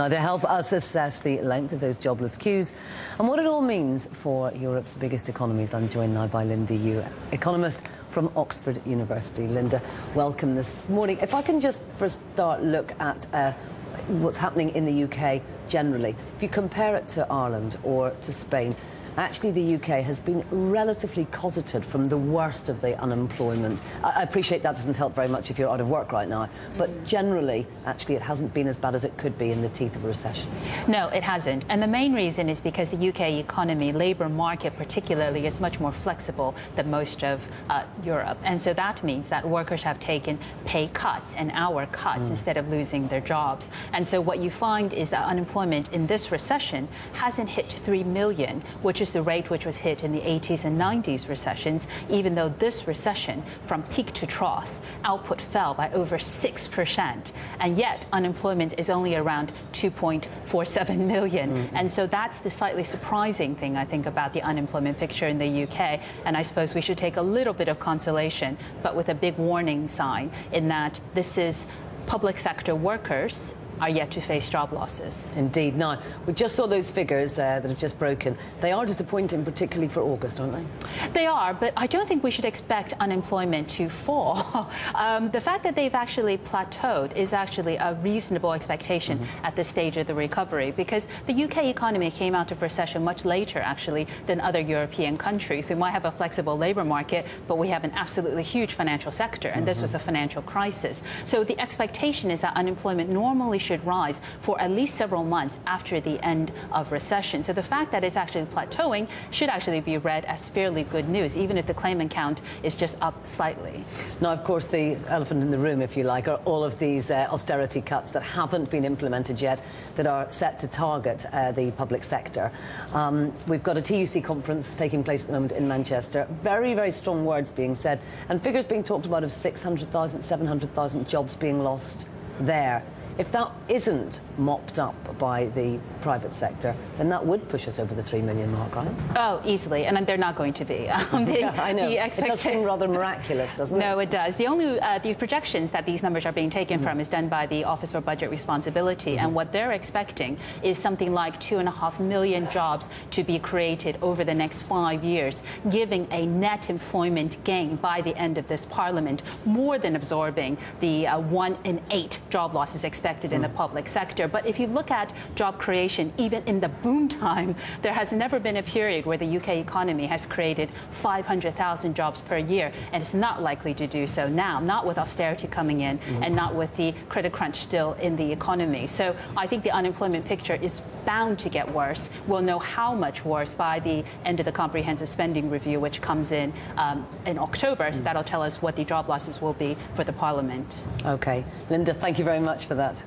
Now, to help us assess the length of those jobless queues and what it all means for Europe's biggest economies, I'm joined now by Linda Yueh, economist from Oxford University. Linda, welcome this morning. If I can just, for a start, look at what's happening in the UK generally. If you compare it to Ireland or to Spain, actually the UK has been relatively cosseted from the worst of the unemployment. I appreciate that doesn't help very much if you're out of work right now, but generally, actually, it hasn't been as bad as it could be in the teeth of a recession. No, it hasn't. And the main reason is because the UK economy, labour market particularly, is much more flexible than most of Europe. And so that means that workers have taken pay cuts and hour cuts instead of losing their jobs. And so what you find is that unemployment in this recession hasn't hit 3 million, which is the rate which was hit in the 80s and 90s recessions, even though this recession, from peak to trough, output fell by over 6%. And yet, unemployment is only around 2.47 million. And so that's the slightly surprising thing, I think, about the unemployment picture in the UK. And I suppose we should take a little bit of consolation, but with a big warning sign, in that this is public sector workers are yet to face job losses. Indeed. Now, we just saw those figures that have just broken. They are disappointing, particularly for August, aren't they? They are, but I don't think we should expect unemployment to fall. The fact that they've actually plateaued is actually a reasonable expectation at this stage of the recovery, because the UK economy came out of recession much later, actually, than other European countries. We might have a flexible labour market, but we have an absolutely huge financial sector, and this was a financial crisis. So the expectation is that unemployment normally should rise for at least several months after the end of recession. So the fact that it's actually plateauing should actually be read as fairly good news, even if the claimant count is just up slightly. Now, of course, the elephant in the room, if you like, are all of these austerity cuts that haven't been implemented yet that are set to target the public sector. We've got a TUC conference taking place at the moment in Manchester. Very, very strong words being said and figures being talked about of 600,000, 700,000 jobs being lost there. If that isn't mopped up by the private sector, then that would push us over the 3 million mark, right? Oh, easily, and they're not going to be. I know. It does seem rather miraculous, doesn't it? No, it does. The only the projections that these numbers are being taken from is done by the Office for Budget Responsibility, and what they're expecting is something like 2.5 million jobs to be created over the next 5 years, giving a net employment gain by the end of this Parliament, more than absorbing the 1 in 8 job losses expected in the public sector. But if you look at job creation, even in the boom time, there has never been a period where the UK economy has created 500,000 jobs per year, and it's not likely to do so now, not with austerity coming in and not with the credit crunch still in the economy. So I think the unemployment picture is bound to get worse. We'll know how much worse by the end of the comprehensive spending review, which comes in October, so that'll tell us what the job losses will be for the Parliament. Okay. Linda, thank you very much for that.